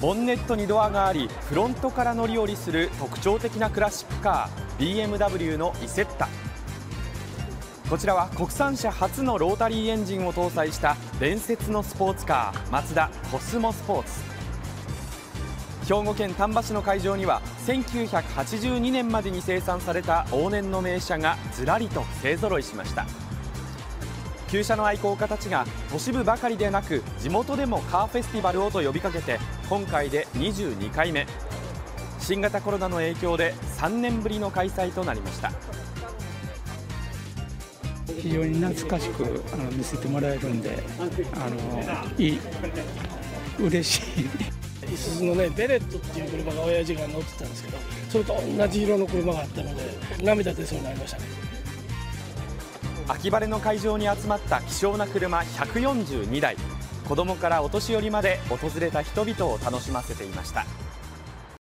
ボンネットにドアがあり、フロントから乗り降りする特徴的なクラシックカー、 BMW のイセッタ。こちらは国産車初のロータリーエンジンを搭載した伝説のスポーツカー、マツダコスモスポーツ。兵庫県丹波市の会場には1982年までに生産された往年の名車がずらりと勢ぞろいしました。旧車の愛好家たちが都市部ばかりでなく地元でもカーフェスティバルをと呼びかけて、今回で22回目、新型コロナの影響で3年ぶりの開催となりました。非常に懐かしく見せてもらえるんで、嬉しい。イスズのね、ベレットっていう車が親父が乗ってたんですけど、それと同じ色の車があったので涙出そうになりましたね。秋晴れの会場に集まった希少な車142台、子供からお年寄りまで訪れた人々を楽しませていました。